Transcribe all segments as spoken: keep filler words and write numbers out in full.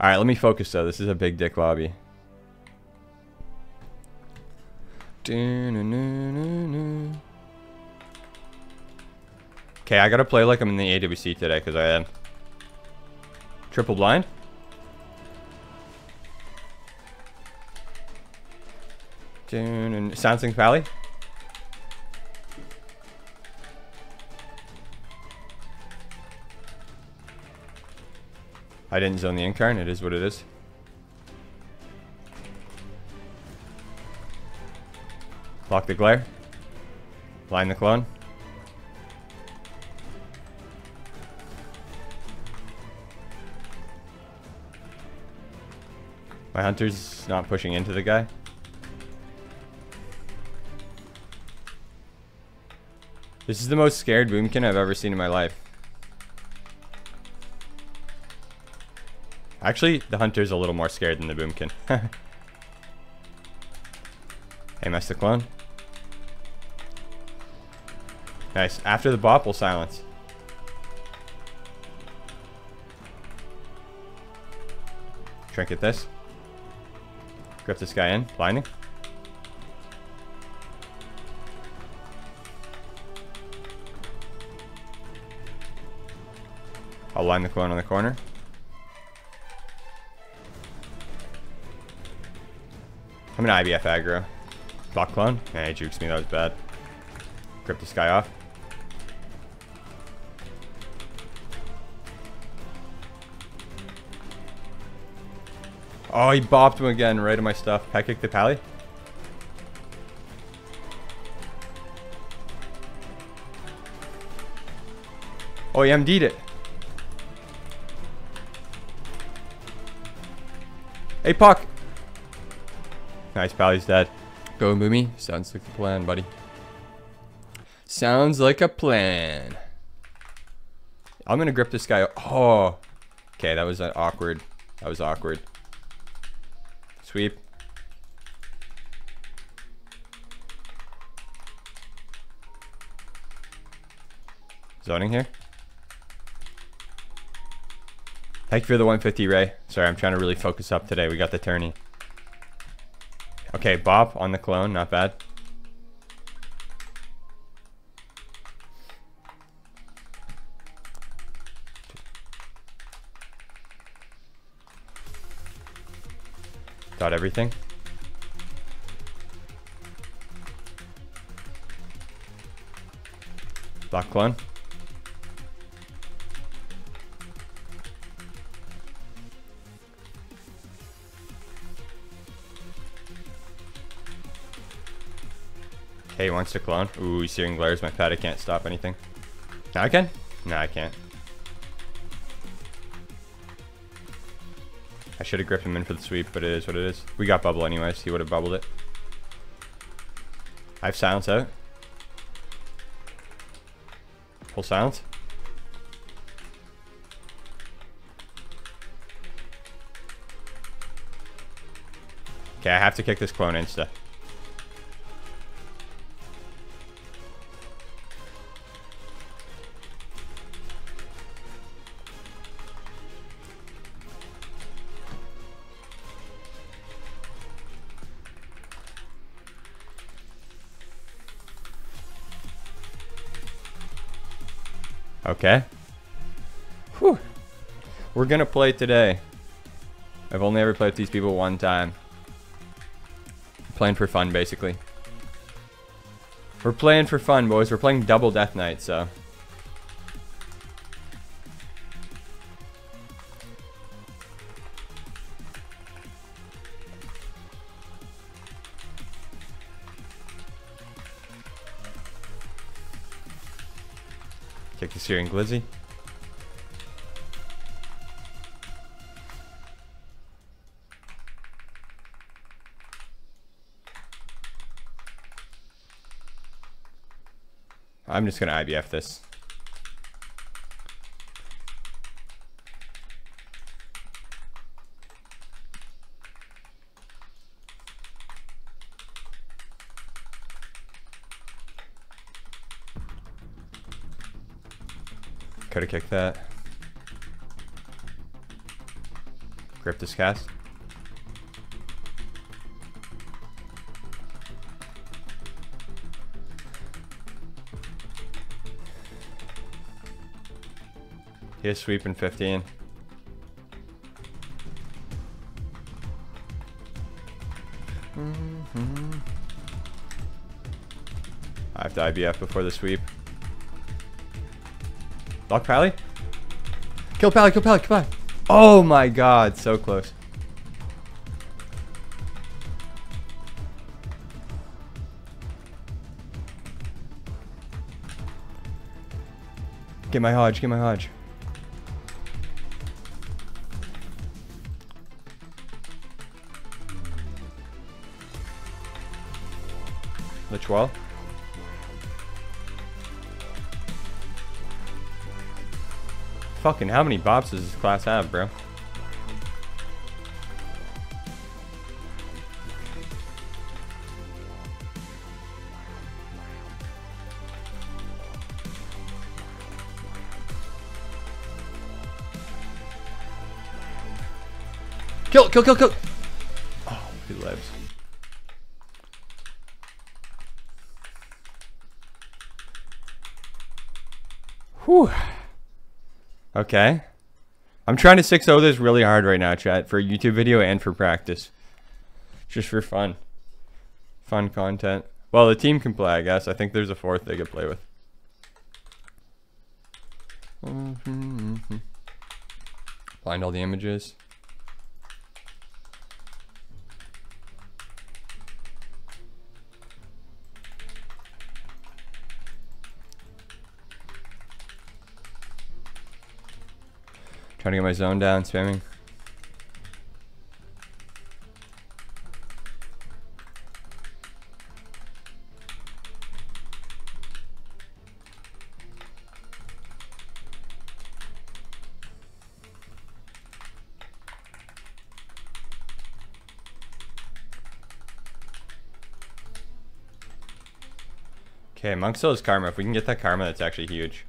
All right, let me focus though. This is a big dick lobby. Okay, I gotta play like I'm in the A W C today because I am. Triple blind. Soundsync Valley. I didn't zone the incarn, it is what it is. Lock the glare. Line the clone. My hunter's not pushing into the guy. This is the most scared boomkin I've ever seen in my life. Actually, the hunter's a little more scared than the boomkin. Hey, mess the clone. Nice. After the bop, we'll silence. Trinket this. Grip this guy in. Blinding. I'll line the clone on the corner. I'm an I B F aggro. Block clone. Nah, he jukes me. That was bad. Grip this guy off. Oh, he bopped him again right in my stuff. Pet kick the pally. Oh, he M D'd it. Hey, Puck! Nice, pally's dead. Go, Moomy. Sounds like a plan, buddy. Sounds like a plan. I'm going to grip this guy. Oh. Okay, that was awkward. That was awkward. Sweep. Zoning here. Thank you for the one fifty, Ray. Sorry, I'm trying to really focus up today. We got the tourney. Okay, bop on the clone. Not bad. Got everything. Block clone. Hey, he wants to clone. Ooh, he's searing glares. My pad, I can't stop anything. Now I can? No, I can't. I should have gripped him in for the sweep, but it is what it is. We got bubble anyways. He would have bubbled it. I have silence out. Full silence. Okay, I have to kick this clone insta. Okay. Whew. We're gonna play today. I've only ever played with these people one time. I'm playing for fun, basically. We're playing for fun, boys. We're playing double Death Knight, so. Kick the searing glizzy. I'm just gonna I B F this. Could have kicked that. Cryptus cast. He's sweeping fifteen. Mm-hmm. I have to I B F before the sweep. Lock Pally? Kill Pally, kill Pally, kill Pally! Oh my god, so close. Get my Hodge, get my Hodge. Lich Wall. Fucking how many bops does this class have, bro? Kill, kill, kill, kill! Oh, he lives. Whew. Okay. I'm trying to six oh this really hard right now, chat, for a YouTube video and for practice. Just for fun. Fun content. Well, the team can play, I guess. I think there's a fourth they could play with. Mm-hmm, mm-hmm. Blind all the images. Trying to get my zone down, spamming. Okay, Monk still has Karma. If we can get that Karma, that's actually huge.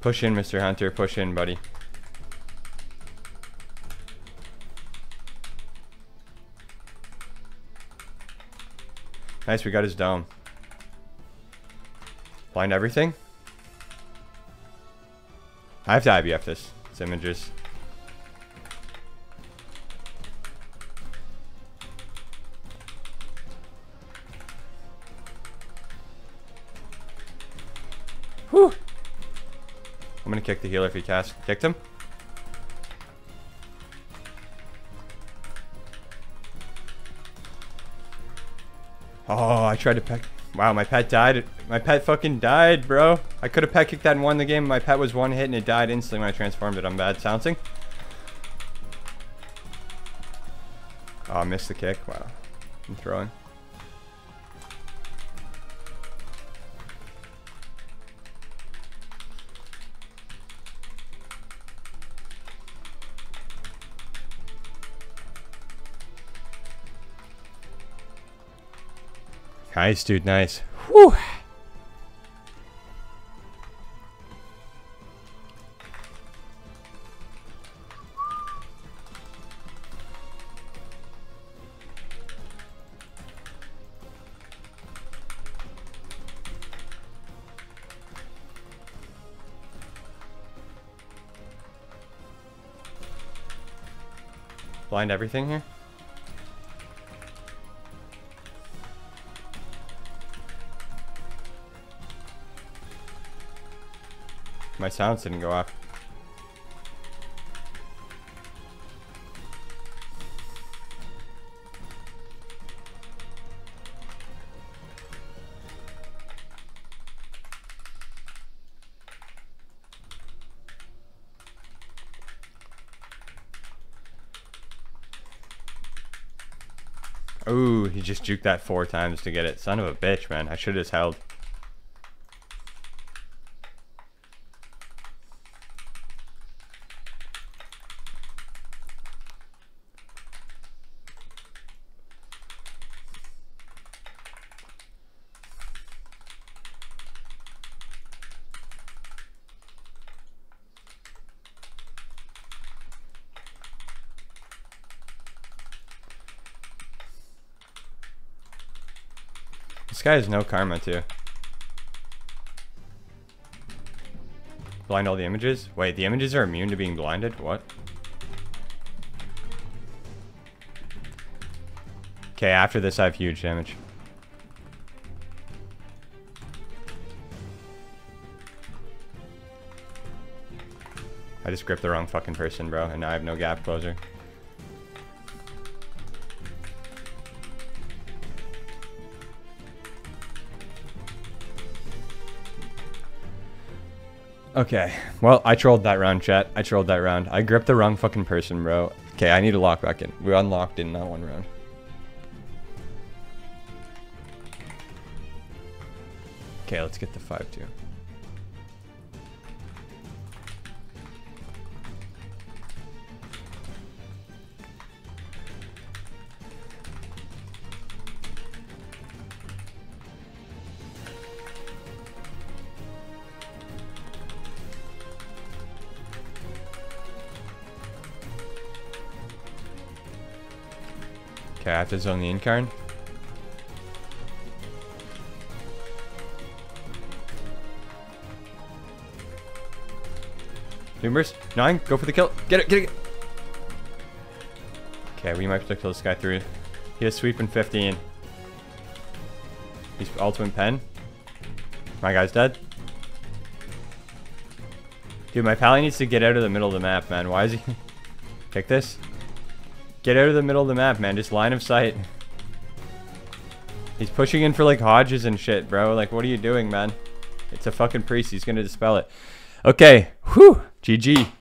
Push in, Mister Hunter. Push in, buddy. Nice, we got his dome. Blind everything? I have to I B F this. It's images. Whew. I'm gonna kick the healer if he casts. Kicked him. Oh, I tried to peck. Wow, my pet died. My pet fucking died, bro. I could have pet kicked that and won the game. My pet was one hit and it died instantly when I transformed it. I'm bad sounding. Oh, I missed the kick. Wow. I'm throwing. Nice, dude, nice. Whew. Blind everything here? My sounds didn't go off. Ooh, he just juked that four times to get it. Son of a bitch, man. I should have just held. This guy has no karma too. Blind all the images? Wait, the images are immune to being blinded? What? Okay, after this I have huge damage. I just gripped the wrong fucking person, bro, and now I have no gap closer. Okay, well, I trolled that round, chat. I trolled that round. I gripped the wrong fucking person, bro. Okay, I need to lock back in. We unlocked in that one round. Okay, let's get the five two. Okay, I have to zone the incarn. Doomburst. Nine. Go for the kill. Get it. Get it. Okay, we might have to kill this guy through. He has sweep in fifteen. He's ultimate pen. My guy's dead. Dude, my pally needs to get out of the middle of the map, man. Why is he... Kick this. Get out of the middle of the map, man. Just line of sight. He's pushing in for, like, Hodges and shit, bro. Like, what are you doing, man? It's a fucking priest. He's gonna dispel it. Okay. Whew. G G.